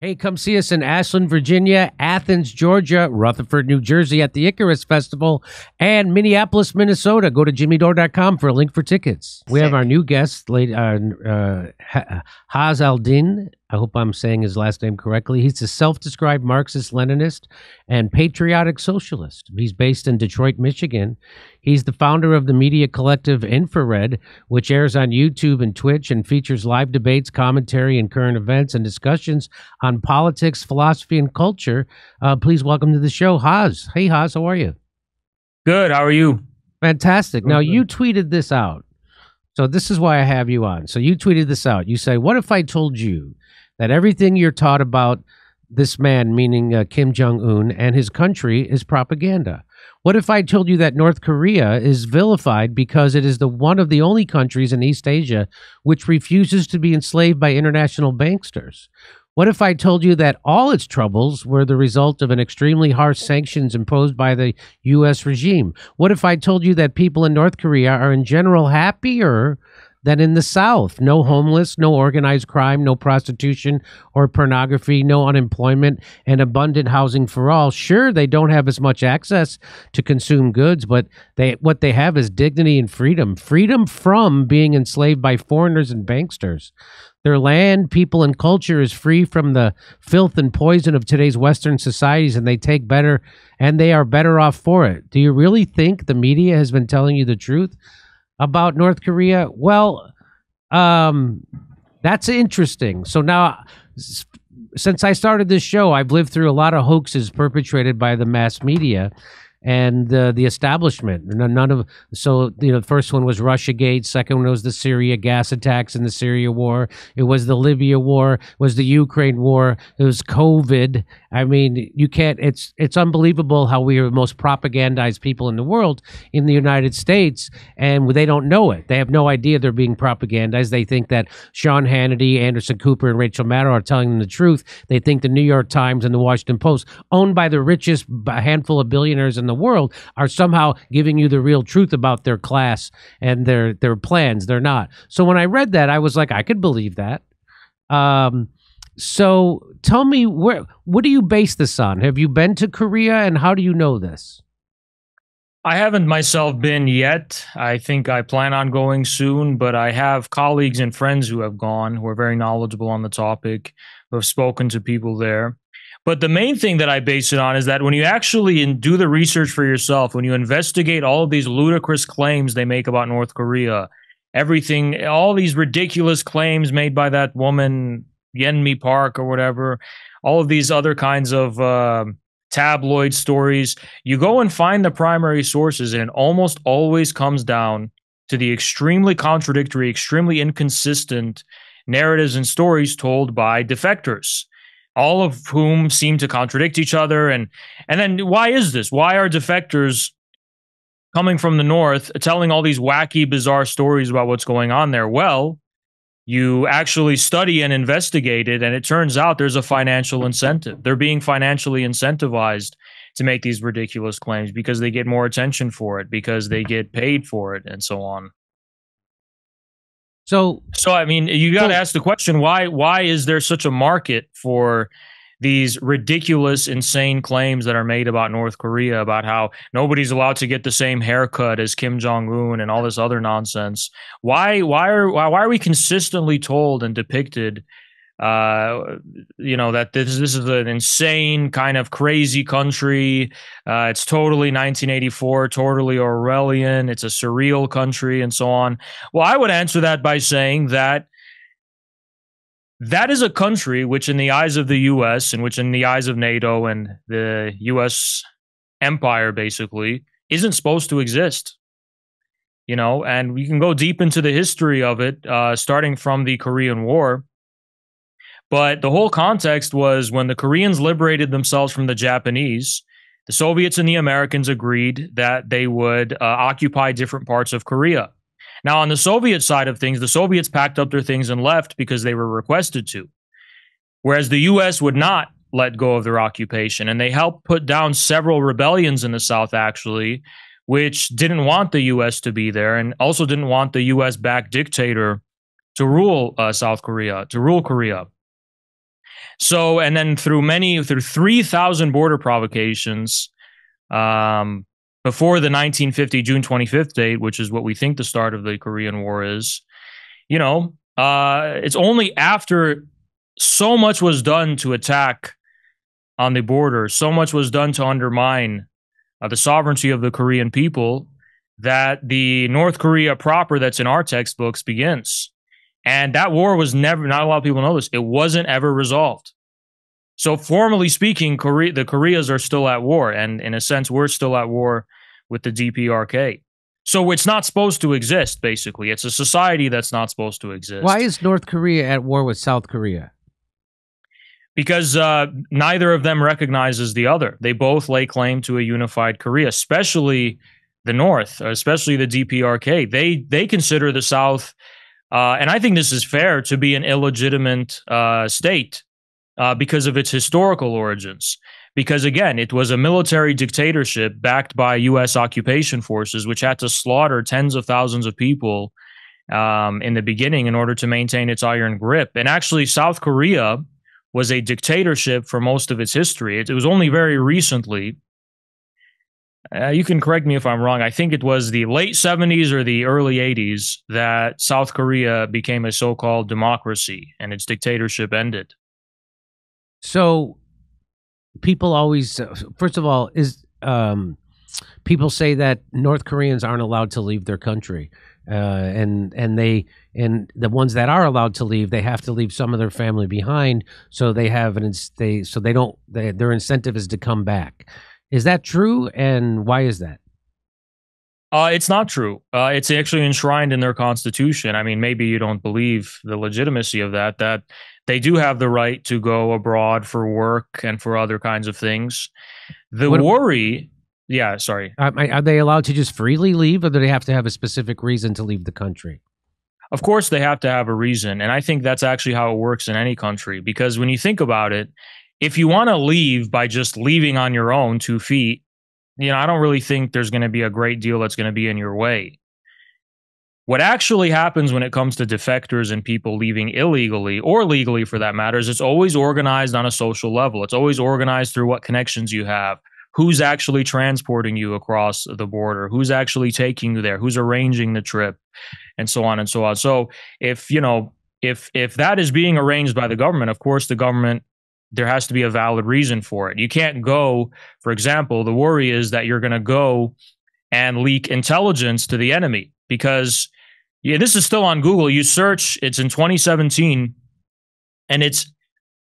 Hey, come see us in Ashland, Virginia, Athens, Georgia, Rutherford, New Jersey at the Icarus Festival, and Minneapolis, Minnesota. Go to JimmyDore.com for a link for tickets. Sick. We have our new guest, Haz Al-Din. I hope I'm saying his last name correctly. He's a self-described Marxist-Leninist and patriotic socialist. He's based in Detroit, Michigan. He's the founder of the media collective Infrared, which airs on YouTube and Twitch and features live debates, commentary, and current events and discussions on politics, philosophy, and culture. Please welcome to the show, Haz. Hey, Haz, how are you? Good. How are you? Fantastic. Now, you tweeted this out. So this is why I have you on. So you tweeted this out. You say, what if I told you that everything you're taught about this man, meaning Kim Jong Un, and his country is propaganda? What if I told you that North Korea is vilified because it is one of the only countries in East Asia which refuses to be enslaved by international banksters? What if I told you that all its troubles were the result of an extremely harsh sanctions imposed by the U.S. regime? What if I told you that people in North Korea are in general happier than in the South? No homeless, no organized crime, no prostitution or pornography, no unemployment, and abundant housing for all. Sure, they don't have as much access to consume goods, but what they have is dignity and freedom. Freedom from being enslaved by foreigners and banksters. Their land, people, and culture is free from the filth and poison of today's Western societies, and they are better off for it. Do you really think the media has been telling you the truth about North Korea? Well, that's interesting. So now, since I started this show, I've lived through a lot of hoaxes perpetrated by the mass media and the establishment. The first one was Russiagate, second one was the Syria gas attacks in the Syria war, it was the Libya war, it was the Ukraine war, it was COVID. I mean, you can't, it's unbelievable how we are the most propagandized people in the world, in the United States, and they don't know it. They have no idea they're being propagandized. They think that Sean Hannity, Anderson Cooper, and Rachel Maddow are telling them the truth. They think the New York Times and the Washington Post, owned by the richest handful of billionaires in the world, are somehow giving you the real truth about their class and their plans. They're not. So when I read that, I was like, I could believe that. So tell me, what do you base this on? Have you been to Korea, and how do you know this? I haven't myself been yet. I think I plan on going soon, but I have colleagues and friends who have gone, who are very knowledgeable on the topic, who have spoken to people there. But the main thing that I base it on is that when you actually do the research for yourself, when you investigate all of these ludicrous claims they make about North Korea, everything, all these ridiculous claims made by that woman, Yenmi Park or whatever, all of these other kinds of tabloid stories, you go and find the primary sources, and it almost always comes down to the extremely contradictory, extremely inconsistent narratives and stories told by defectors, all of whom seem to contradict each other. And then why is this? Why are defectors coming from the North telling all these wacky, bizarre stories about what's going on there? Well, you actually study and investigate it, and it turns out there's a financial incentive. They're being financially incentivized to make these ridiculous claims because they get more attention for it, because they get paid for it, and so on. So I mean, you got to ask the question, why is there such a market for these ridiculous, insane claims that are made about North Korea, about how nobody's allowed to get the same haircut as Kim Jong Un and all this other nonsense? Why are we consistently told and depicted, that this is an insane kind of crazy country? It's totally 1984, totally Orwellian. It's a surreal country, and so on. Well, I would answer that by saying that that is a country which, in the eyes of the U.S. and which, in the eyes of NATO and the U.S. empire, basically, isn't supposed to exist. You know, and we can go deep into the history of it, starting from the Korean War. But the whole context was when the Koreans liberated themselves from the Japanese, the Soviets and the Americans agreed that they would occupy different parts of Korea. Now, on the Soviet side of things, the Soviets packed up their things and left because they were requested to, whereas the U.S. would not let go of their occupation. And they helped put down several rebellions in the South, actually, which didn't want the U.S. to be there, and also didn't want the U.S.-backed dictator to rule Korea. So, and then through 3,000 border provocations, before the 1950 June 25th date, which is what we think the start of the Korean War is, you know, it's only after so much was done to attack on the border, so much was done to undermine the sovereignty of the Korean people, that the North Korea proper that's in our textbooks begins. And that war was never, not a lot of people know this, it wasn't ever resolved. So formally speaking, the Koreas are still at war. And in a sense, we're still at war with the DPRK. So it's not supposed to exist, basically. It's a society that's not supposed to exist. Why is North Korea at war with South Korea? Because neither of them recognizes the other. They both lay claim to a unified Korea, especially the North, especially the DPRK. They consider the South, and I think this is fair, to be an illegitimate state because of its historical origins. Because again, it was a military dictatorship backed by U.S. occupation forces, which had to slaughter tens of thousands of people in the beginning in order to maintain its iron grip. And actually, South Korea was a dictatorship for most of its history. It was only very recently, you can correct me if I'm wrong, I think it was the late 70s or the early 80s that South Korea became a so-called democracy and its dictatorship ended. So people always, first of all, people say that North Koreans aren't allowed to leave their country. And the ones that are allowed to leave, they have to leave some of their family behind. So they have their incentive is to come back. Is that true, and why is that? It's not true. It's actually enshrined in their constitution. I mean, maybe you don't believe the legitimacy of that, that they do have the right to go abroad for work and for other kinds of things. The worry... Yeah, sorry. Are they allowed to just freely leave, or do they have to have a specific reason to leave the country? Of course, they have to have a reason, and I think that's actually how it works in any country, because when you think about it, if you want to leave by just leaving on your own 2 feet, you know, I don't really think there's going to be a great deal that's going to be in your way. What actually happens when it comes to defectors and people leaving illegally, or legally for that matter, is it's always organized on a social level. It's always organized through what connections you have, who's actually transporting you across the border, who's actually taking you there, who's arranging the trip, and so on and so on. So if, you know, if that is being arranged by the government, of course the government, there has to be a valid reason for it. You can't go, for example, the worry is that you're going to go and leak intelligence to the enemy, because this is still on Google. You search, it's in 2017, and it's,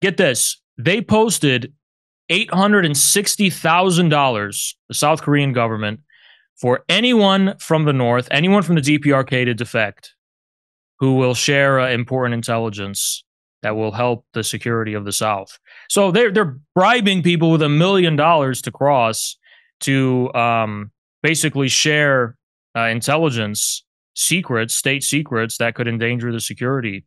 get this, they posted $860,000, the South Korean government, for anyone from the North, anyone from the DPRK to defect, who will share important intelligence that will help the security of the South. So they're bribing people with $1 million to cross to basically share intelligence secrets, state secrets that could endanger the security,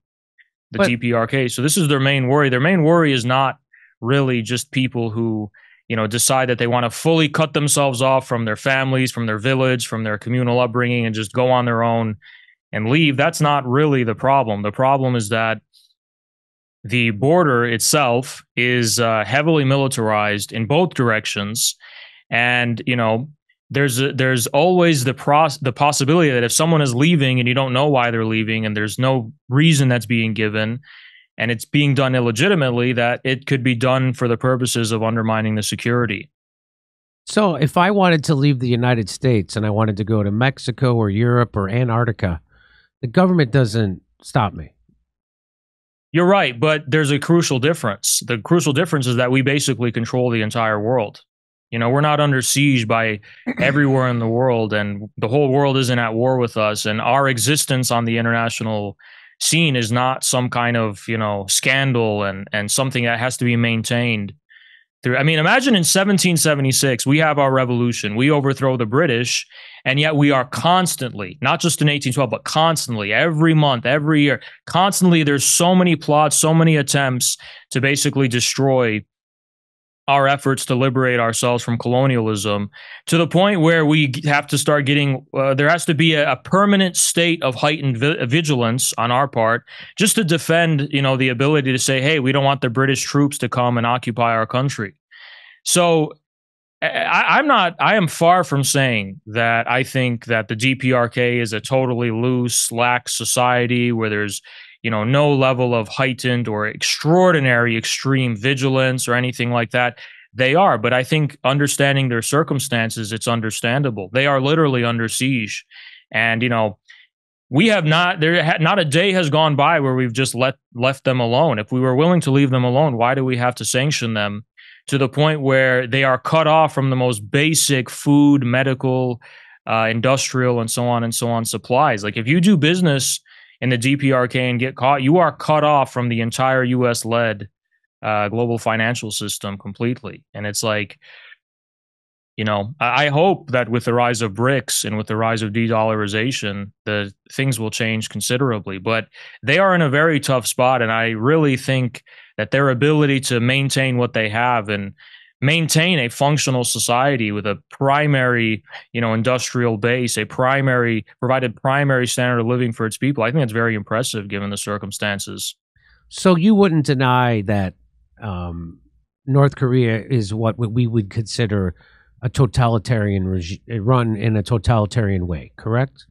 DPRK. So this is their main worry. Their main worry is not really just people who, you know, decide that they want to fully cut themselves off from their families, from their village, from their communal upbringing, and just go on their own and leave. That's not really the problem. The problem is that the border itself is heavily militarized in both directions, and you know there's always the possibility that if someone is leaving and you don't know why they're leaving and there's no reason that's being given, and it's being done illegitimately, that it could be done for the purposes of undermining the security. So, if I wanted to leave the United States and I wanted to go to Mexico or Europe or Antarctica, the government doesn't stop me. You're right, but there's a crucial difference. The crucial difference is that we basically control the entire world. You know, we're not under siege by everywhere in the world, and the whole world isn't at war with us, and our existence on the international scene is not some kind of, you know, scandal and something that has to be maintained through. I mean, imagine in 1776, we have our revolution, we overthrow the British, and yet we are constantly, not just in 1812, but constantly, every month, every year, constantly there's so many plots, so many attempts to basically destroy our efforts to liberate ourselves from colonialism, to the point where we have to start getting, there has to be a permanent state of heightened vigilance on our part, just to defend, you know, the ability to say, hey, we don't want the British troops to come and occupy our country. So I am far from saying that I think that the DPRK is a totally loose, slack society where there's, you know, no level of heightened or extraordinary extreme vigilance or anything like that. They are, but I think understanding their circumstances, it's understandable. They are literally under siege. And, you know, we have not, not a day has gone by where we've just left them alone. If we were willing to leave them alone, why do we have to sanction them to the point where they are cut off from the most basic food, medical, industrial, and so on supplies? Like, if you do business in the DPRK and get caught, you are cut off from the entire U.S.-led global financial system completely. And it's like, you know, I hope that with the rise of BRICS and with the rise of de-dollarization, the things will change considerably. But they are in a very tough spot, and I really think that their ability to maintain what they have and maintain a functional society with a primary, you know, industrial base, a provided primary standard of living for its people, I think that's very impressive given the circumstances. So you wouldn't deny that North Korea is what we would consider a totalitarian regime, run in a totalitarian way, correct?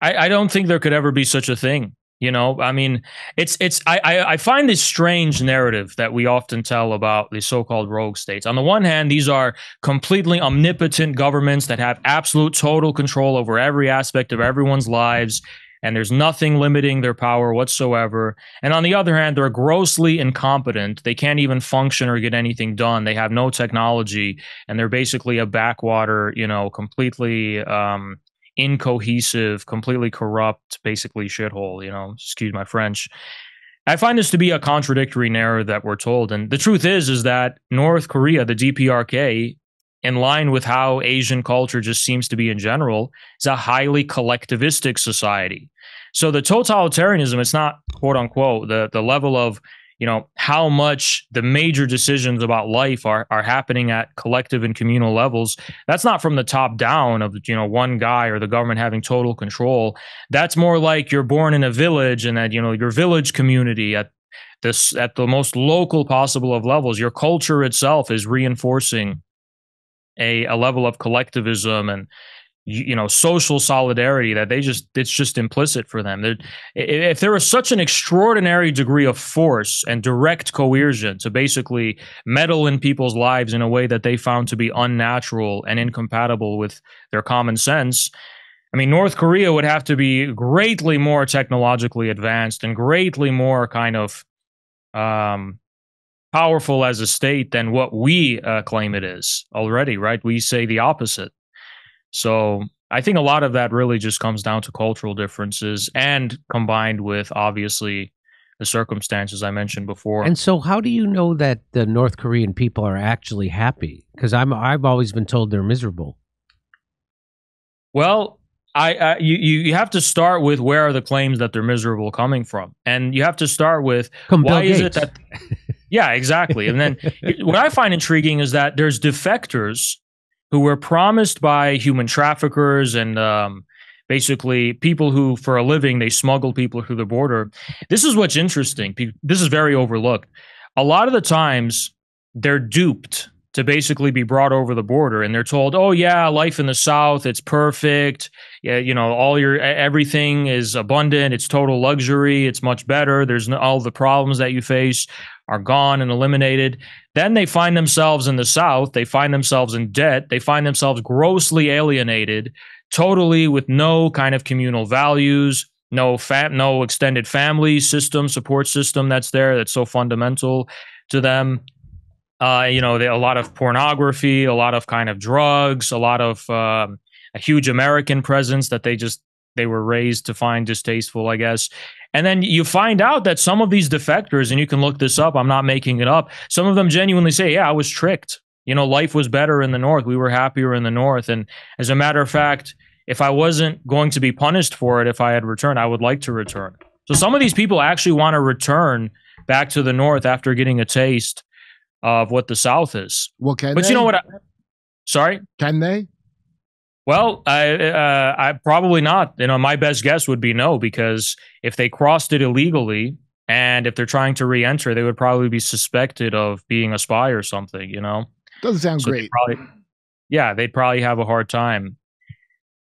I don't think there could ever be such a thing. You know, I mean, I find this strange narrative that we often tell about the so-called rogue states. On the one hand, these are completely omnipotent governments that have absolute total control over every aspect of everyone's lives, and there's nothing limiting their power whatsoever. And on the other hand, they're grossly incompetent. They can't even function or get anything done. They have no technology, and they're basically a backwater, you know, completely incohesive, completely corrupt, basically shithole, you know, excuse my French. I find this to be a contradictory narrative that we're told. And the truth is that North Korea, the DPRK, in line with how Asian culture just seems to be in general, is a highly collectivistic society. So the totalitarianism, it's not, quote unquote, the level of, you know, how much the major decisions about life are happening at collective and communal levels. That's not from the top down of, you know, one guy or the government having total control. That's more like you're born in a village and that, you know, your village community at the most local possible of levels, your culture itself is reinforcing a level of collectivism and, you know, social solidarity that they just, it's just implicit for them. If there was such an extraordinary degree of force and direct coercion to basically meddle in people's lives in a way that they found to be unnatural and incompatible with their common sense, I mean, North Korea would have to be greatly more technologically advanced and greatly more kind of powerful as a state than what we claim it is already, right? We say the opposite. So I think a lot of that really just comes down to cultural differences and combined with, obviously, the circumstances I mentioned before. And so how do you know that the North Korean people are actually happy? Because I've always been told they're miserable. Well, you have to start with where are the claims that they're miserable coming from? And you have to start with why is it that... Yeah, exactly. And then what I find intriguing is that there's defectors who were promised by human traffickers and basically people who, for a living, they smuggle people through the border. This is what's interesting. This is very overlooked. A lot of the times, they're duped to basically be brought over the border, and they're told, "Oh yeah, life in the South, it's perfect. Yeah, you know, everything is abundant. It's total luxury. It's much better. There's no, all the problems that you face are gone and eliminated." Then they find themselves in the South, they find themselves in debt, they find themselves grossly alienated, totally with no kind of communal values, no extended family system, support system that's there, that's so fundamental to them. You know, a lot of pornography, a lot of kind of drugs, a lot of a huge American presence that they were raised to find distasteful, I guess. And then you find out that some of these defectors, and you can look this up, I'm not making it up, some of them genuinely say, yeah, I was tricked. You know, life was better in the North. We were happier in the North. And as a matter of fact, if I wasn't going to be punished for it, if I had returned, I would like to return. So some of these people actually want to return back to the North after getting a taste of what the South is. Well, can but they? You know what? Sorry, can they? Well, I probably not. You know, my best guess would be no, because if they crossed it illegally and if they're trying to re-enter, they would probably be suspected of being a spy or something. You know, doesn't sound so great. They'd probably have a hard time.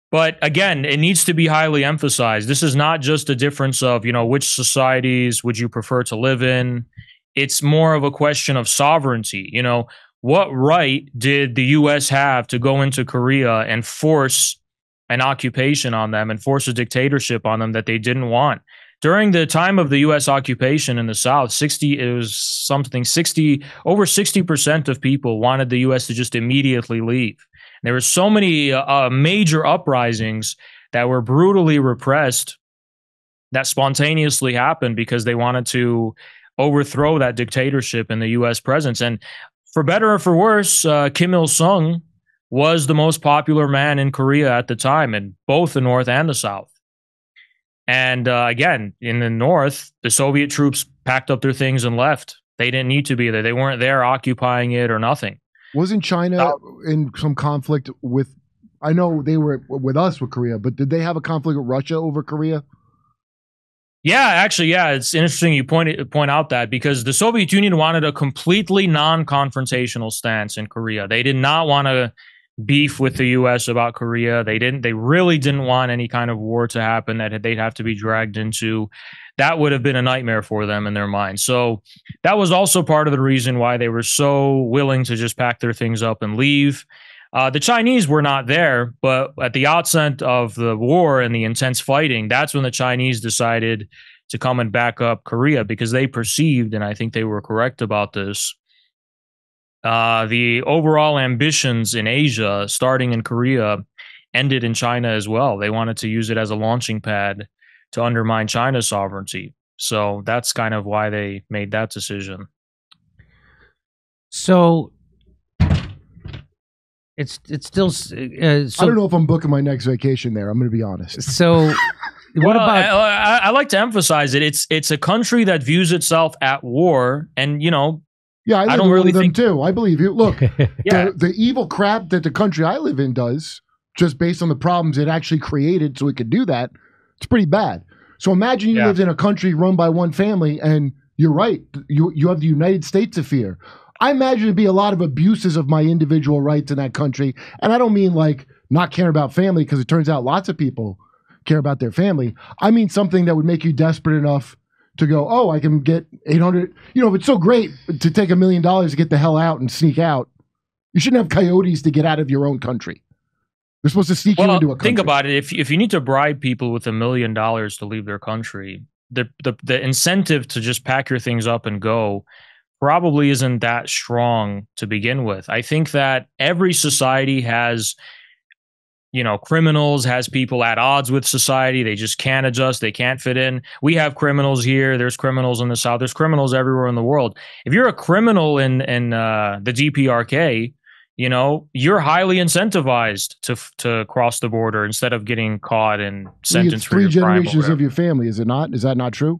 But again, it needs to be highly emphasized. This is not just a difference of, you know, which societies would you prefer to live in. It's more of a question of sovereignty. You know, what right did the U.S. have to go into Korea and force an occupation on them and force a dictatorship on them that they didn't want? During the time of the U.S. occupation in the South, over 60% of people wanted the U.S. to just immediately leave. And there were so many major uprisings that were brutally repressed that spontaneously happened because they wanted to overthrow that dictatorship and the U.S. presence. And for better or for worse, Kim Il-sung was the most popular man in Korea at the time, in both the North and the South. And again, in the North, the Soviet troops packed up their things and left. They didn't need to be there. They weren't there occupying it or nothing. Wasn't China in some conflict with, I know they were with us with Korea, but did they have a conflict with Russia over Korea? Yeah, actually, yeah. It's interesting you point out that, because the Soviet Union wanted a completely non-confrontational stance in Korea. They did not want to beef with the U.S. about Korea. They really didn't want any kind of war to happen that they'd have to be dragged into. That would have been a nightmare for them in their mind. So that was also part of the reason why they were so willing to just pack their things up and leave. The Chinese were not there, but at the outset of the war and the intense fighting, that's when the Chinese decided to come and back up Korea, because they perceived, and I think they were correct about this, the overall ambitions in Asia, starting in Korea, ended in China as well. They wanted to use it as a launching pad to undermine China's sovereignty. So that's kind of why they made that decision. So it's still... I don't know if I'm booking my next vacation there. I'm going to be honest. So I like to emphasize it. It's a country that views itself at war, and, you know... Yeah, I don't really think too. I believe you. Look, yeah. The evil crap that the country I live in does, just based on the problems it actually created so it could do that, it's pretty bad. So imagine you lived in a country run by one family, and you're right, you have the United States to fear. I imagine there'd be a lot of abuses of my individual rights in that country, and I don't mean like not caring about family, because it turns out lots of people care about their family. I mean something that would make you desperate enough to go, oh, I can get 800, you know, if it's so great to take $1 million to get the hell out and sneak out, you shouldn't have coyotes to get out of your own country. They're supposed to sneak you into a country. Think about it. If you need to bribe people with $1 million to leave their country, the incentive to just pack your things up and go probably isn't that strong to begin with. I think that every society has, you know, criminals, has people at odds with society. They just can't adjust. They can't fit in. We have criminals here. There's criminals in the South. There's criminals everywhere in the world. If you're a criminal in the DPRK, you know, you're highly incentivized to cross the border instead of getting caught and sentenced for your crime. 3 generations of your family, is it not? Is that not true?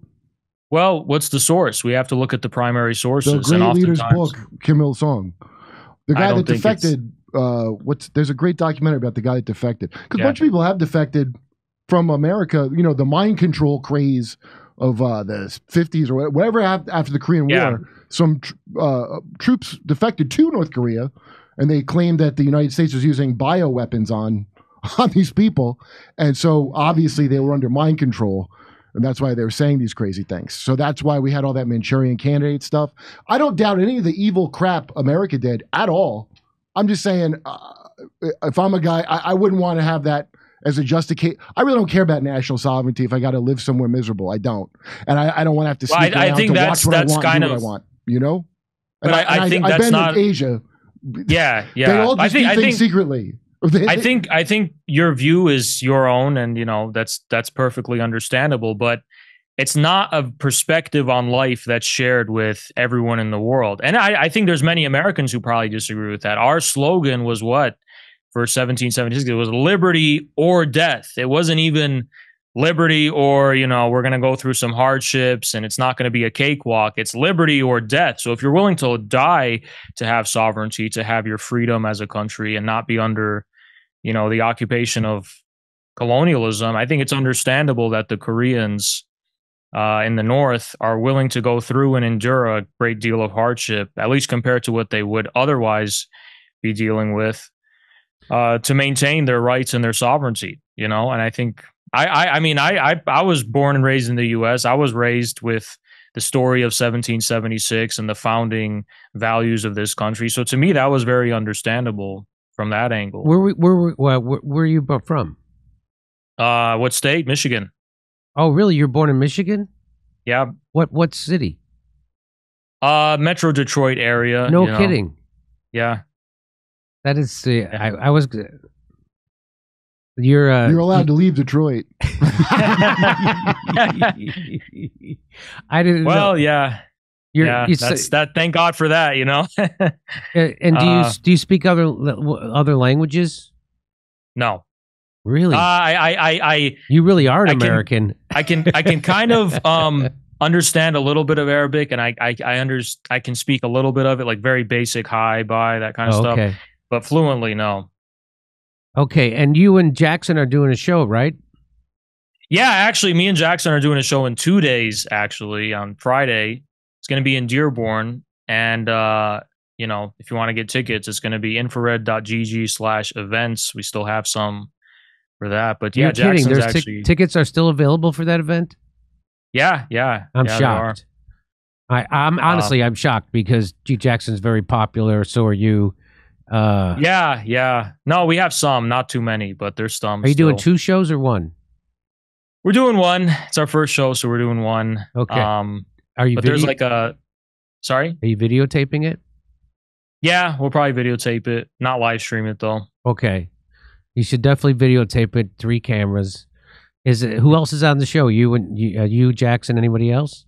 Well, what's the source? We have to look at the primary sources. The great leader's book, Kim Il-sung, the guy that defected. There's a great documentary about the guy that defected, because a bunch of people have defected from America. You know, the mind control craze of the 50s or whatever after the Korean War, some troops defected to North Korea, and they claimed that the United States was using bioweapons on these people, and so obviously they were under mind control, and that's why they were saying these crazy things. So that's why we had all that Manchurian Candidate stuff. I don't doubt any of the evil crap America did at all. I'm just saying, if I'm a guy, I wouldn't want to have that as a justification. I really don't care about national sovereignty if I got to live somewhere miserable. I don't. And I don't want to have to sneak around to watch what I want and do what I want, you know? But I think that's not... I've been in Asia. Yeah, yeah. They all just do things secretly. I think your view is your own, and, you know, that's perfectly understandable, but it's not a perspective on life that's shared with everyone in the world. And I think there's many Americans who probably disagree with that. Our slogan was what? For 1776, it was liberty or death. It wasn't even liberty or, you know, we're going to go through some hardships and it's not going to be a cakewalk. It's liberty or death. So if you're willing to die to have sovereignty, to have your freedom as a country and not be under, you know, the occupation of colonialism, I think it's understandable that the Koreans in the North are willing to go through and endure a great deal of hardship, at least compared to what they would otherwise be dealing with, to maintain their rights and their sovereignty, you know. And I think I mean, I was born and raised in the U.S. I was raised with the story of 1776 and the founding values of this country. So to me, that was very understandable from that angle. Where were you from? What state? Michigan. Oh, really? You're born in Michigan? Yeah. What city? Metro Detroit area. No kidding. Know. Yeah. That is. I was. You're allowed to leave Detroit. I didn't. Well, know. Yeah. Yeah. That's that. Thank God for that. You know. And do you speak other languages? No. Really? You really are an American. I can kind of understand a little bit of Arabic, and I can speak a little bit of it, like very basic hi, bye, that kind of stuff. Okay. But fluently, no. Okay, and you and Jackson are doing a show, right? Yeah, actually, me and Jackson are doing a show in 2 days, actually, on Friday. It's going to be in Dearborn, and, you know, if you want to get tickets, it's going to be infrared.gg/events. We still have some for that, but yeah, you're Jackson's kidding. Tickets are still available for that event? Yeah, yeah. I'm shocked. I'm honestly, I'm shocked because G. Jackson's very popular, so are you. Yeah, yeah. No, we have some, not too many, but there's some. Are you doing two shows or one? We're doing one. It's our first show, so we're doing one. Okay. Are you? But there's like a. Sorry. Are you videotaping it? Yeah, we'll probably videotape it. Not live stream it though. Okay. You should definitely videotape it. 3 cameras. Is it? Who else is on the show? You and you, Jackson. Anybody else?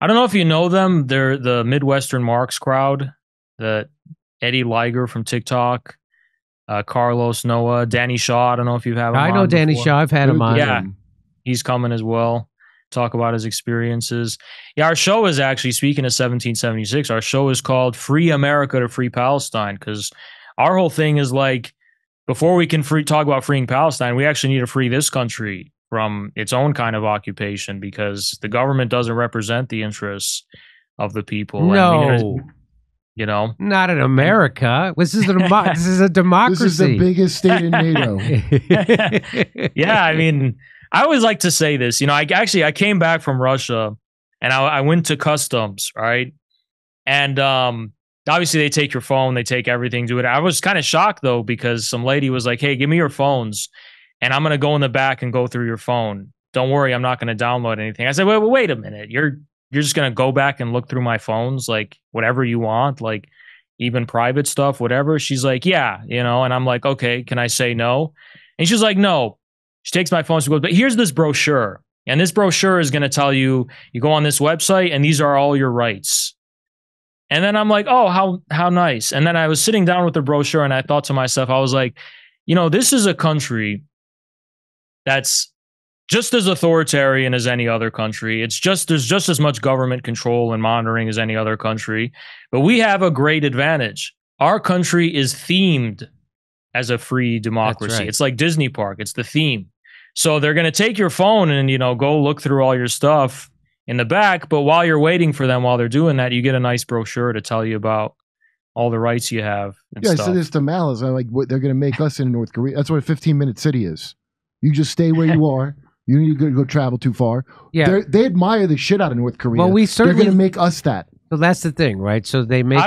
I don't know if you know them. They're the Midwestern Marks crowd. The Eddie Liger from TikTok, Carlos Noah, Danny Shaw. I don't know if you have him on. I know Danny Shaw. I've had him on. Yeah, he's coming as well. Talk about his experiences. Yeah, our show is actually, speaking of 1776, our show is called Free America to Free Palestine, because our whole thing is like, before we can talk about freeing Palestine, we actually need to free this country from its own kind of occupation, because the government doesn't represent the interests of the people. No. I mean, you know, not in America. This is a democracy. This is the biggest state in NATO. Yeah, I mean, I always like to say this. You know, I came back from Russia, and I went to customs, right? And obviously, they take your phone, they take everything, do it. I was kind of shocked though, because some lady was like, "Hey, give me your phones, and I'm gonna go in the back and go through your phone. Don't worry, I'm not gonna download anything." I said, "Wait a minute, You're just going to go back and look through my phones, like whatever you want, like even private stuff, whatever." She's like, "Yeah, you know," and I'm like, "Okay, can I say no?" And she's like, "No." She takes my phone, she goes, "But here's this brochure. And this brochure is going to tell you, you go on this website and these are all your rights." And then I'm like, "Oh, how nice." And then I was sitting down with the brochure and I thought to myself, I was like, you know, this is a country that's just as authoritarian as any other country. There's just as much government control and monitoring as any other country. But we have a great advantage. Our country is themed as a free democracy. That's right. It's like Disney Park. It's the theme. So they're going to take your phone and, you know, go look through all your stuff in the back. But while you're waiting for them, while they're doing that, you get a nice brochure to tell you about all the rights you have. And yeah, stuff. I said this to Malice. I'm like, what, they're going to make us in North Korea. That's what a 15-minute city is. You just stay where you are. You need to go travel too far. Yeah, they admire the shit out of North Korea. Well, we certainly going to make us that. Well, that's the thing, right? So they make.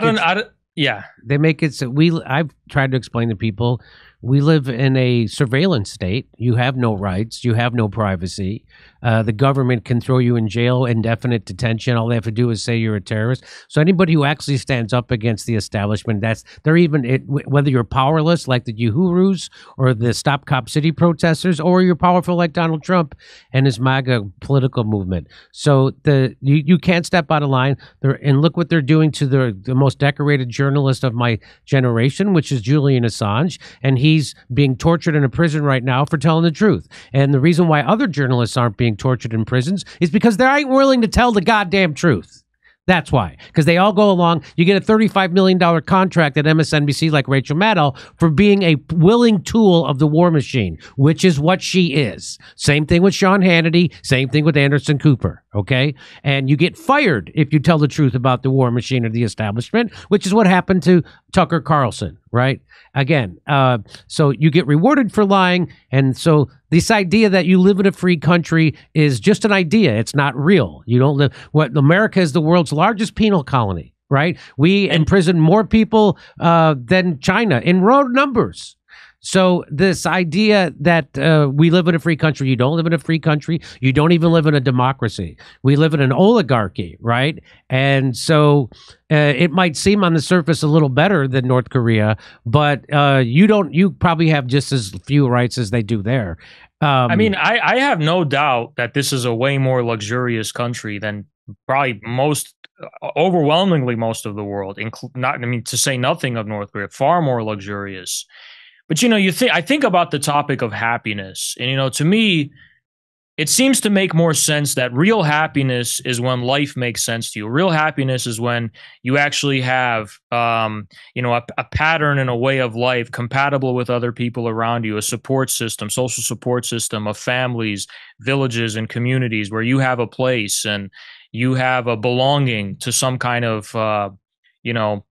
Yeah, they make it so I've tried to explain to people, we live in a surveillance state. You have no rights. You have no privacy. The government can throw you in jail, indefinite detention. All they have to do is say you're a terrorist. So anybody who actually stands up against the establishment, that's whether you're powerless like the Uhurus or the Stop Cop City protesters, or you're powerful like Donald Trump and his MAGA political movement. So you can't step out of line. And look what they're doing to the most decorated journalist of my generation, which is Julian Assange, and he's being tortured in a prison right now for telling the truth. And the reason why other journalists aren't being tortured in prisons is because they aren't willing to tell the goddamn truth. That's why, because they all go along. You get a $35 million contract at MSNBC like Rachel Maddow for being a willing tool of the war machine, which is what she is. Same thing with Sean Hannity. Same thing with Anderson Cooper. OK, and you get fired if you tell the truth about the war machine or the establishment, which is what happened to Tucker Carlson. Right. Again, so you get rewarded for lying. And so this idea that you live in a free country is just an idea. It's not real. You don't live. What America is the world's largest penal colony. Right. We imprison more people than China in road numbers. So this idea that we live in a free country, you don't live in a free country. You don't even live in a democracy. We live in an oligarchy, right? And so it might seem on the surface a little better than North Korea, but you probably have just as few rights as they do there. I mean, I have no doubt that this is a way more luxurious country than probably most, overwhelmingly most of the world, to say nothing of North Korea, far more luxurious. But, you know, I think about the topic of happiness, and, you know, to me, it seems to make more sense that real happiness is when life makes sense to you. Real happiness is when you actually have, you know, a pattern and a way of life compatible with other people around you, a support system, social support system of families, villages, and communities where you have a place and you have a belonging to some kind of, you know,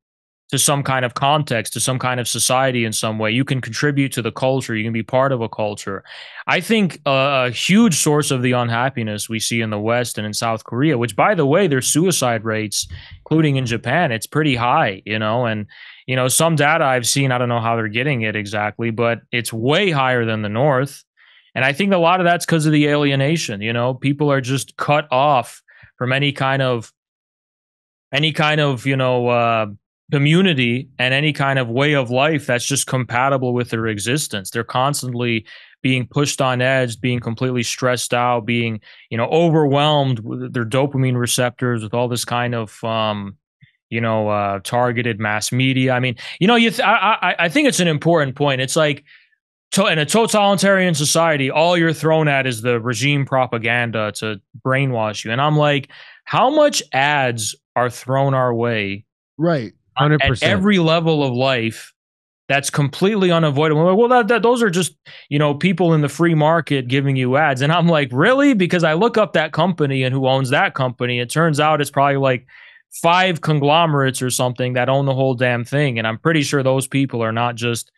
to some kind of context, to some kind of society in some way. You can contribute to the culture. You can be part of a culture. I think a huge source of the unhappiness we see in the West and in South Korea, which, by the way, their suicide rates, including in Japan, it's pretty high, you know, and, you know, some data I've seen, I don't know how they're getting it exactly, but it's way higher than the North. And I think a lot of that's because of the alienation. You know, people are just cut off from any kind of, you know, community and any kind of way of life that's just compatible with their existence. They're constantly being pushed on edge, being completely stressed out, being, you know, overwhelmed with their dopamine receptors, with all this kind of, you know, targeted mass media. I mean, you know, I think it's an important point. It's like, in a totalitarian society, all you're thrown at is the regime propaganda to brainwash you. And I'm like, how much ads are thrown our way? Right. 100%. At every level of life, that's completely unavoidable. Well, those are just, you know, people in the free market giving you ads. And I'm like, really? Because I look up that company and who owns that company. It turns out it's probably like 5 conglomerates or something that own the whole damn thing. And I'm pretty sure those people are not just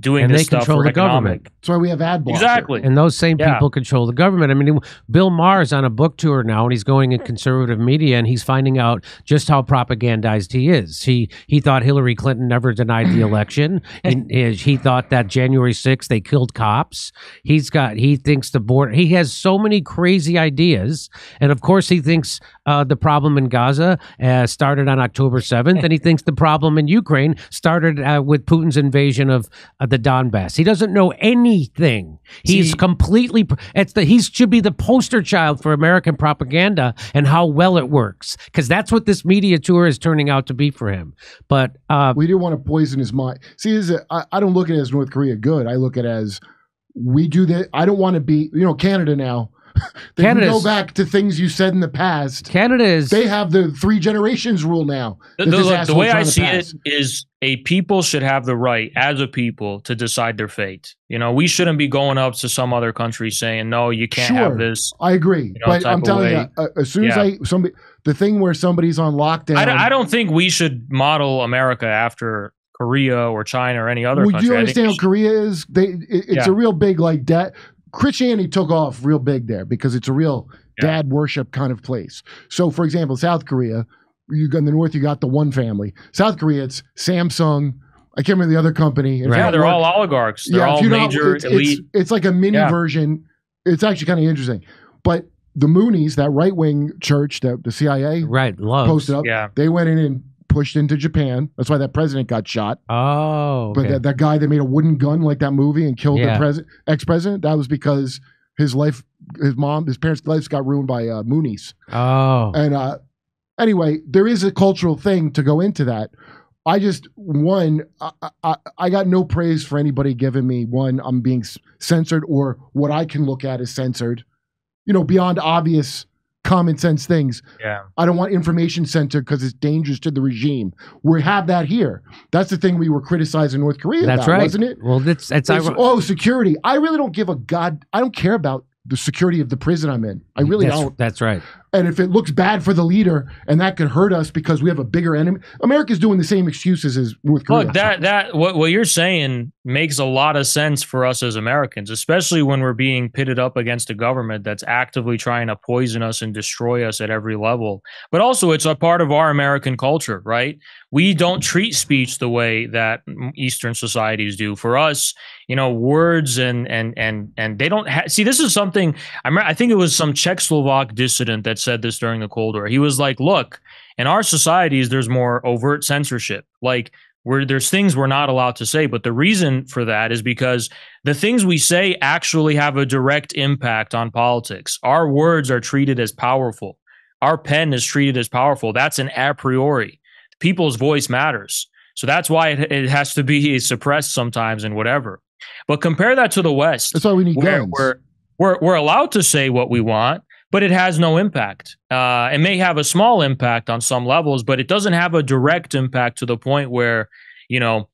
doing and this stuff for the government. That's why we have ad blockers. Exactly. And those same people control the government. I mean, Bill Maher's on a book tour now, and he's going in conservative media, and he's finding out just how propagandized he is. He thought Hillary Clinton never denied the election. And he thought that January 6th, they killed cops. He thinks the border, he has so many crazy ideas. And of course he thinks the problem in Gaza started on October 7th. And he thinks the problem in Ukraine started with Putin's invasion of the Donbass. He doesn't know anything. He's completely, he should be the poster child for American propaganda and how well it works, because that's what this media tour is turning out to be for him. But we didn't want to poison his mind. See, I don't look at it as North Korea good. I look at it as we do that. I don't want to be, you know, Canada now. They can go back to things you said in the past. Canada is. They have the 3 generations rule now. The way I see it is a people should have the right as a people to decide their fate. You know, we shouldn't be going up to some other country saying, no, you can't have this. I agree. You know, but I'm telling you, as soon as the thing where somebody's on lockdown. I don't think we should model America after Korea or China or any other country. Do you understand what Korea is? It's a real big like debt. Christianity took off real big there because it's a real dad worship kind of place. So, for example, South Korea, you go in the North, you got the one family. South Korea, it's Samsung. I can't remember the other company. Right. Yeah, they're all oligarchs. They're all major elite. It's like a mini version. It's actually kind of interesting. But the Moonies, that right-wing church that the CIA posted up, they went in and pushed into Japan. That's why that president got shot. Oh, okay. But that guy that made a wooden gun like that movie and killed the ex-president, that was because his life, his parents' lives got ruined by Moonies. Oh. And anyway, there is a cultural thing to go into that. I just, I got no praise for anybody giving me, I'm being censored or what I can look at as censored, you know, beyond obvious common sense things. Yeah. I don't want information censored because it's dangerous to the regime. We have that here. That's the thing we were criticizing North Korea about, right. Wasn't it? Well, it's oh, security. I really don't give a god. I don't care about the security of the prison I'm in. I really don't. That's right. And if it looks bad for the leader, and that could hurt us because we have a bigger enemy, America's doing the same excuses as North Korea. Look, what you're saying makes a lot of sense for us as Americans, especially when we're being pitted up against a government that's actively trying to poison us and destroy us at every level. But also, it's a part of our American culture, right? We don't treat speech the way that Eastern societies do. For us, you know, words and they don't see. This is something I think it was some Czechoslovak dissident that said this during the Cold War. He was like, look, in our societies, there's more overt censorship. Like, there's things we're not allowed to say. But the reason for that is because the things we say actually have a direct impact on politics. Our words are treated as powerful. Our pen is treated as powerful. That's an a priori. People's voice matters. So that's why it has to be suppressed sometimes and whatever. But compare that to the West. That's why we need guns. We're allowed to say what we want, but it has no impact. It may have a small impact on some levels, but it doesn't have a direct impact to the point where, you know,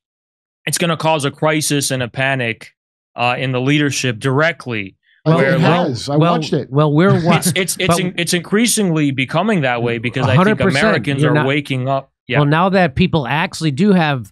it's going to cause a crisis and a panic in the leadership directly. Well, it has. I watched it. Well, it's increasingly becoming that way because I think Americans are waking up. Yeah. Well, now that people actually do have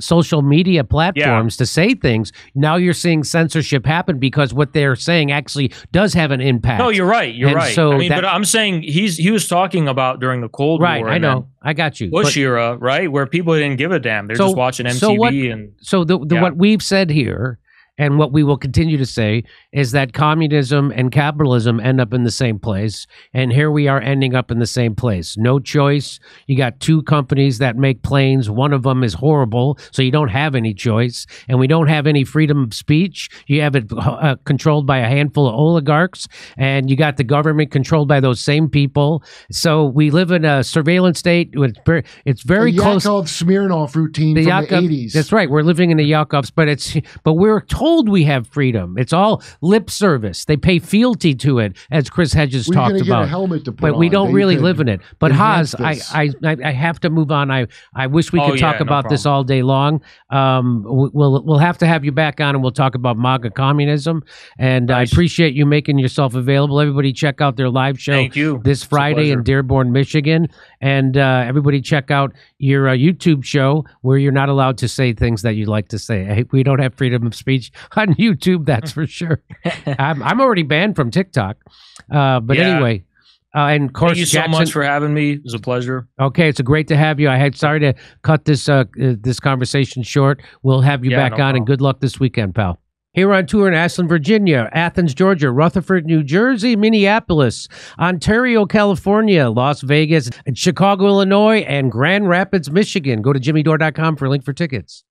social media platforms to say things, now you're seeing censorship happen because what they're saying actually does have an impact. No, you're right. You're right. So I mean, but I'm saying he was talking about during the Cold War. Right. I know. I got you. Bush era, right, where people didn't give a damn. They're just watching MTV. What we've said here and what we will continue to say is that communism and capitalism end up in the same place. And here we are ending up in the same place. No choice. You got two companies that make planes. One of them is horrible. So you don't have any choice. And we don't have any freedom of speech. You have it controlled by a handful of oligarchs. And you got the government controlled by those same people. So we live in a surveillance state. It's very close. The Yakov Smirnoff routine from the 80s. That's right. We're living in the Yakovs. But we're told we have freedom. It's all lip service. They pay fealty to it, as Chris Hedges talked about. But we don't really live in it. But Haz, I have to move on. I wish we could talk about this all day long. We'll have to have you back on and we'll talk about MAGA communism. And I appreciate you making yourself available. Everybody check out their live show this Friday in Dearborn, Michigan. And everybody check out your YouTube show where you're not allowed to say things that you'd like to say. We don't have freedom of speech on YouTube, that's for sure. I'm already banned from TikTok. Anyway, and of course, thank you so much for having me. It was a pleasure. Okay, it's great to have you. Sorry to cut this this conversation short. We'll have you back on, and good luck this weekend, pal. Here on tour in Ashland, Virginia, Athens, Georgia, Rutherford, New Jersey, Minneapolis, Ontario, California, Las Vegas, and Chicago, Illinois, and Grand Rapids, Michigan. Go to JimmyDore.com for a link for tickets.